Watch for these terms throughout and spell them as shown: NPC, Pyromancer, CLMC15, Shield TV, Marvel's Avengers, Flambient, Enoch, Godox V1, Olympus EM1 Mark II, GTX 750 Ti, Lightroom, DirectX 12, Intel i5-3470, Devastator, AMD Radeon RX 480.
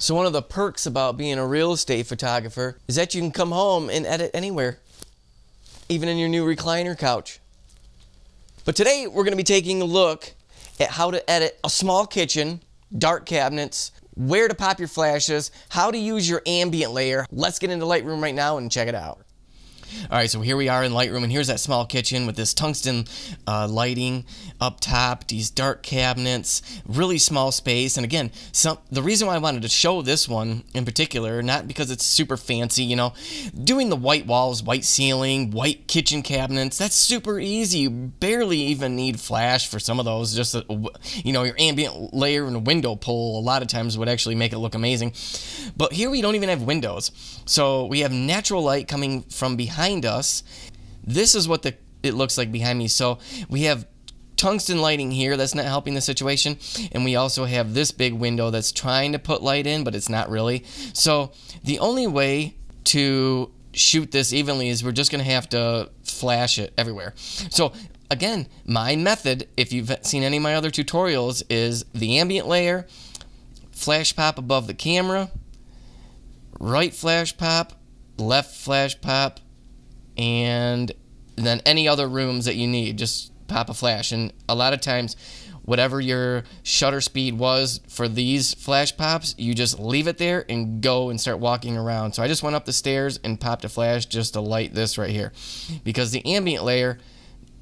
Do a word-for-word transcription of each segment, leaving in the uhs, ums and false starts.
So one of the perks about being a real estate photographer is that you can come home and edit anywhere, even in your new recliner couch. But today we're going to be taking a look at how to edit a small kitchen, dark cabinets, where to pop your flashes, how to use your ambient layer. Let's get into Lightroom right now and check it out. All right, so here we are in Lightroom, and here's that small kitchen with this tungsten uh, lighting up top, these dark cabinets, really small space. And again, some, the reason why I wanted to show this one in particular, not because it's super fancy, you know, doing the white walls, white ceiling, white kitchen cabinets, that's super easy. You barely even need flash for some of those. Just, a, you know, your ambient layer and a window pull a lot of times would actually make it look amazing. But here we don't even have windows. So we have natural light coming from behind. Behind us, this is what the it looks like behind me. So we have tungsten lighting here that's not helping the situation, and we also have this big window that's trying to put light in, but it's not really. So the only way to shoot this evenly is we're just gonna have to flash it everywhere. So again, my method, if you've seen any of my other tutorials, is the ambient layer, flash pop above the camera, right flash pop, left flash pop, and then any other rooms that you need, just pop a flash. And a lot of times, whatever your shutter speed was for these flash pops, you just leave it there and go and start walking around. So I just went up the stairs and popped a flash just to light this right here, because the ambient layer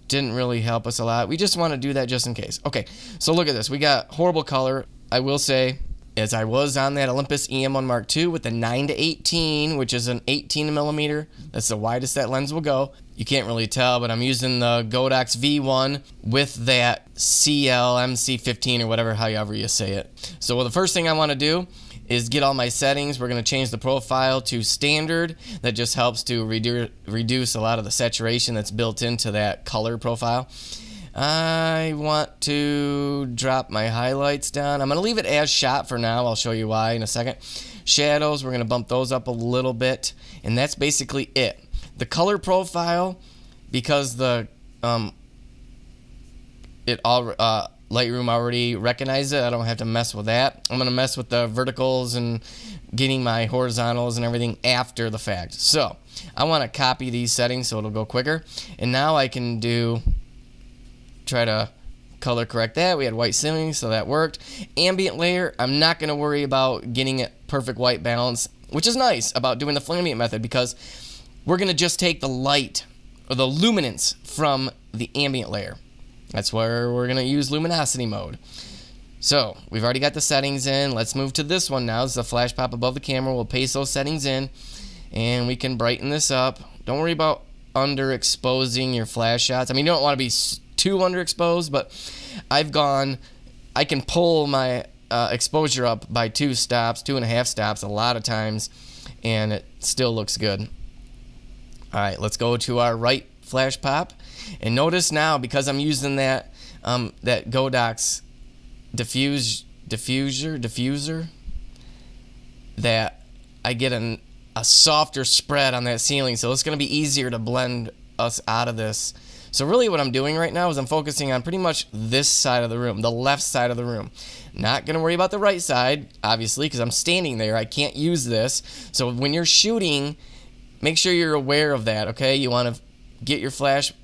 didn't really help us a lot. We just want to do that just in case. Okay, so look at this. We got horrible color. I will say, as I was on that Olympus E M one Mark two with the nine to eighteen, which is an eighteen millimeter. That's the widest that lens will go. You can't really tell, but I'm using the Godox V one with that C L M C fifteen or whatever, however you say it. So well, the first thing I want to do is get all my settings. We're going to change the profile to standard. That just helps to redu reduce a lot of the saturation that's built into that color profile. I want to drop my highlights down. I'm going to leave it as shot for now. I'll show you why in a second. Shadows, we're going to bump those up a little bit. And that's basically it. The color profile, because the um, it all, uh, Lightroom already recognized it, I don't have to mess with that. I'm going to mess with the verticals and getting my horizontals and everything after the fact. So I want to copy these settings so it'll go quicker. And now I can do... try to color correct that. We had white ceiling, so that worked. Ambient layer, I'm not going to worry about getting a perfect white balance, which is nice about doing the Flambient method, because we're going to just take the light or the luminance from the ambient layer. That's where we're going to use luminosity mode. So we've already got the settings in. Let's move to this one now. It's the flash pop above the camera. We'll paste those settings in, and we can brighten this up. Don't worry about underexposing your flash shots. I mean, you don't want to be too underexposed, but I've gone, I can pull my uh, exposure up by two stops, two and a half stops a lot of times, and it still looks good. All right, let's go to our right flash pop, and notice now, because I'm using that um, that Godox diffuse diffuser diffuser, that I get an, a softer spread on that ceiling, so it's going to be easier to blend us out of this. So really what I'm doing right now is I'm focusing on pretty much this side of the room, the left side of the room. Not going to worry about the right side, obviously, because I'm standing there. I can't use this. So when you're shooting, make sure you're aware of that, okay? You want to get your flash,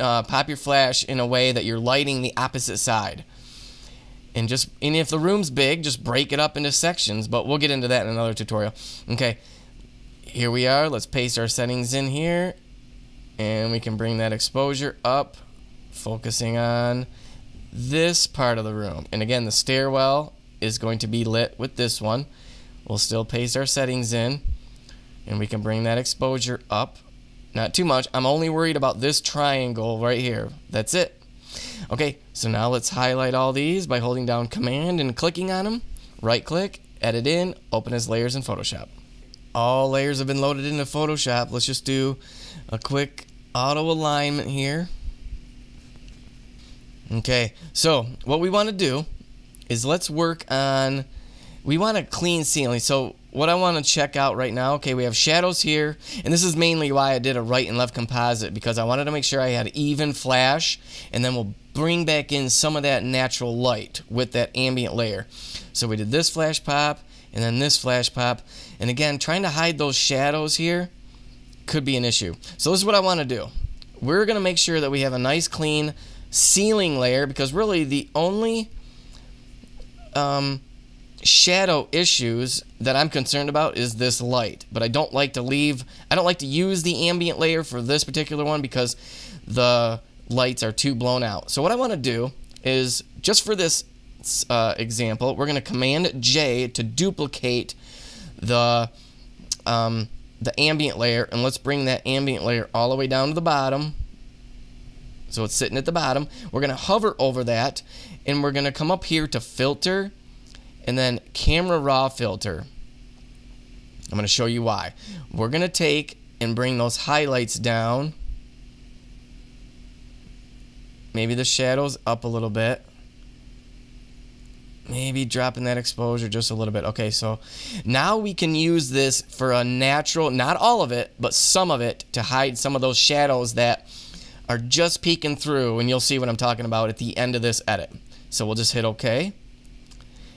uh, pop your flash in a way that you're lighting the opposite side. And, just, and if the room's big, just break it up into sections, but we'll get into that in another tutorial. Okay, here we are. Let's paste our settings in here. And we can bring that exposure up, focusing on this part of the room. And again, the stairwell is going to be lit with this one. We'll still paste our settings in, and we can bring that exposure up. Not too much. I'm only worried about this triangle right here. That's it. Okay, so now let's highlight all these by holding down Command and clicking on them. Right-click, edit in, open as layers in Photoshop. All layers have been loaded into Photoshop. Let's just do a quick auto alignment here. Okay, so what we want to do is let's work on, we want a clean ceiling. So what I want to check out right now, okay, we have shadows here, and this is mainly why I did a right and left composite, because I wanted to make sure I had even flash, and then we'll bring back in some of that natural light with that ambient layer. So we did this flash pop and then this flash pop. And again, trying to hide those shadows here could be an issue. So this is what I want to do. We're going to make sure that we have a nice clean ceiling layer, because really the only um, shadow issues that I'm concerned about is this light. But I don't like to leave, I don't like to use the ambient layer for this particular one because the lights are too blown out. So what I want to do is, just for this uh, example, we're going to Command J to duplicate the um, the ambient layer, and let's bring that ambient layer all the way down to the bottom. So it's sitting at the bottom. We're going to hover over that, and we're going to come up here to Filter, and then Camera Raw Filter. I'm going to show you why. We're going to take and bring those highlights down. Maybe the shadows up a little bit. Maybe dropping that exposure just a little bit. Okay, so now we can use this for a natural, not all of it, but some of it, to hide some of those shadows that are just peeking through, and you'll see what I'm talking about at the end of this edit. So we'll just hit OK.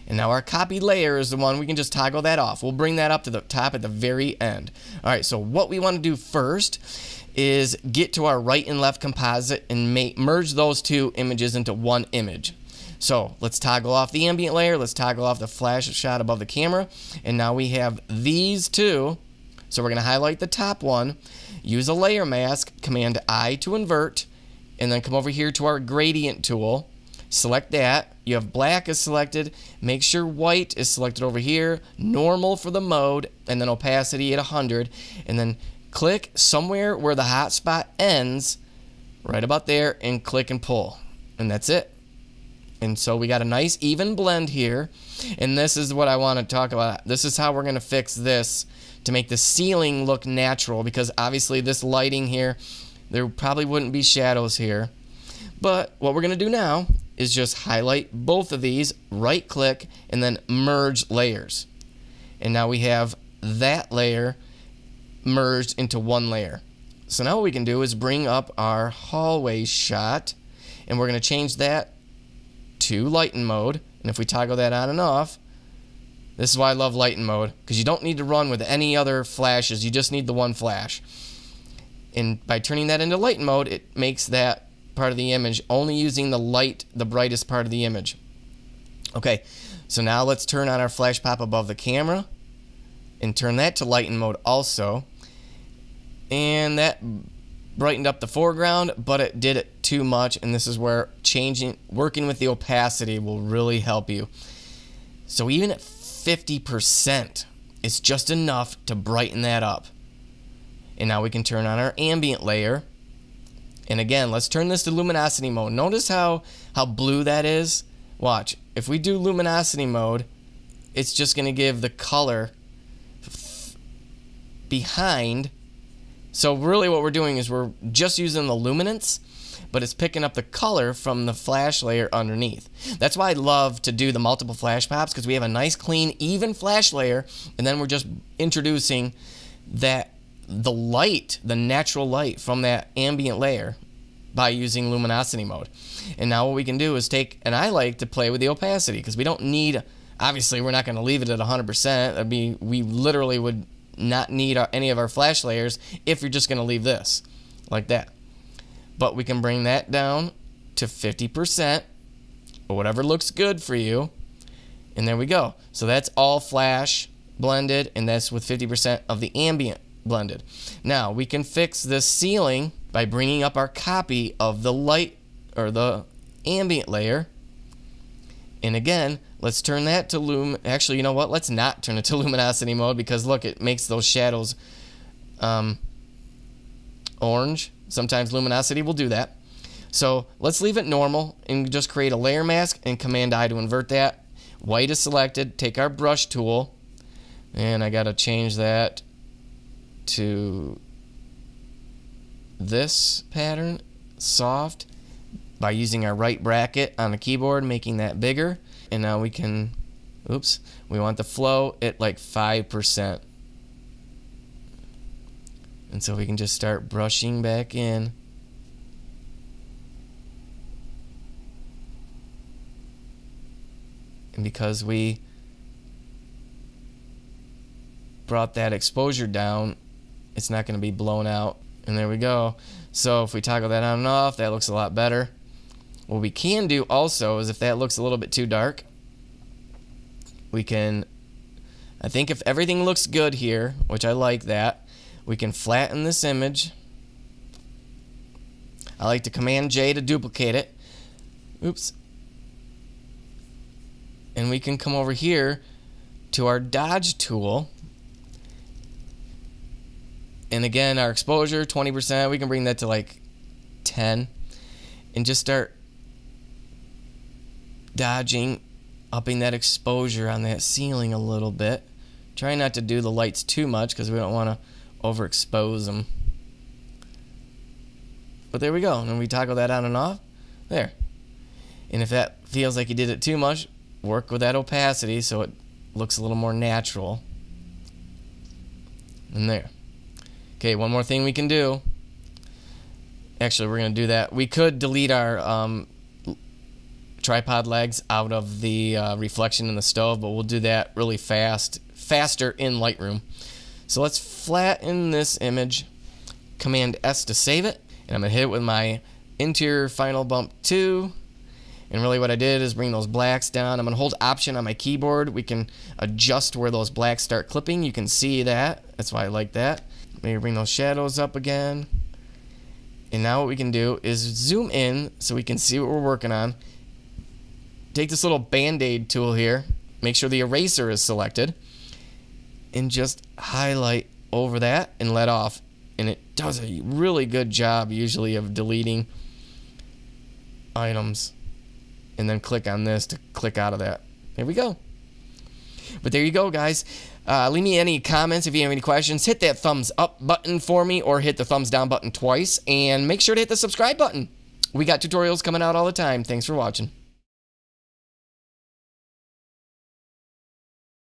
And now our copy layer is the one we can just toggle that off. We'll bring that up to the top at the very end. All right, so what we want to do first is get to our right and left composite and make, merge those two images into one image. So let's toggle off the ambient layer. Let's toggle off the flash shot above the camera. And now we have these two. So we're going to highlight the top one, use a layer mask, Command I to invert, and then come over here to our gradient tool. Select that. You have black is selected. Make sure white is selected over here, normal for the mode, and then opacity at one hundred. And then click somewhere where the hot spot ends, right about there, and click and pull. And that's it. And so we got a nice even blend here. And this is what I want to talk about. This is how we're going to fix this to make the ceiling look natural, because obviously this lighting here, there probably wouldn't be shadows here. But what we're going to do now is just highlight both of these, right click, and then merge layers. And now we have that layer merged into one layer. So now what we can do is bring up our hallway shot, and we're going to change that to lighten mode. And if we toggle that on and off, this is why I love lighten mode, because you don't need to run with any other flashes, you just need the one flash. And by turning that into lighten mode, it makes that part of the image only using the light, the brightest part of the image. Okay, so now let's turn on our flash pop above the camera and turn that to lighten mode also. And that brightened up the foreground, but it did it too much, and this is where changing, working with the opacity will really help you. So even at fifty percent, it's just enough to brighten that up. And now we can turn on our ambient layer. And again, let's turn this to luminosity mode. Notice how, how blue that is. Watch, if we do luminosity mode, it's just gonna give the color behind. So really what we're doing is we're just using the luminance, but it's picking up the color from the flash layer underneath. That's why I love to do the multiple flash pops, because we have a nice clean even flash layer, and then we're just introducing that, the light, the natural light from that ambient layer by using luminosity mode. And now what we can do is take, and I like to play with the opacity, because we don't need, obviously we're not going to leave it at one hundred percent. That'd be, we literally would not need our, any of our flash layers if you're just going to leave this like that. But we can bring that down to fifty percent or whatever looks good for you, and there we go. So that's all flash blended, and that's with fifty percent of the ambient blended. Now we can fix this ceiling by bringing up our copy of the light or the ambient layer, and again, let's turn that to lum. Actually, you know what? Let's not turn it to luminosity mode, because look, it makes those shadows um, orange. Sometimes luminosity will do that. So let's leave it normal and just create a layer mask and Command I to invert that. White is selected. Take our brush tool, and I gotta change that to this pattern, soft, by using our right bracket on the keyboard, making that bigger. And now we can, oops, we want the flow at like five percent. And so we can just start brushing back in. and because we brought that exposure down, it's not going to be blown out. And there we go. So if we toggle that on and off, that looks a lot better. What we can do also is if that looks a little bit too dark, we can, I think if everything looks good here, which I like that, we can flatten this image. I like to Command J to duplicate it. Oops. And we can come over here to our dodge tool. And again, our exposure, twenty percent, we can bring that to like ten and just start dodging, upping that exposure on that ceiling a little bit. Try not to do the lights too much because we don't want to overexpose them. But there we go. And then we toggle that on and off. There. And if that feels like you did it too much, work with that opacity so it looks a little more natural. And there. Okay, one more thing we can do. Actually, we're going to do that. We could delete our um, tripod legs out of the uh, reflection in the stove, but we'll do that really fast, faster in Lightroom. So let's flatten this image. Command S to save it. And I'm going to hit it with my interior final bump two. And really what I did is bring those blacks down. I'm going to hold Option on my keyboard. We can adjust where those blacks start clipping. You can see that. That's why I like that. Maybe bring those shadows up again. And now what we can do is zoom in so we can see what we're working on. Take this little Band-Aid tool here. Make sure the eraser is selected. And just highlight over that and let off. And it does a really good job usually of deleting items. And then click on this to click out of that. There we go. But there you go, guys. Uh, leave me any comments if you have any questions. Hit that thumbs up button for me or hit the thumbs down button twice. And make sure to hit the subscribe button. We got tutorials coming out all the time. Thanks for watching.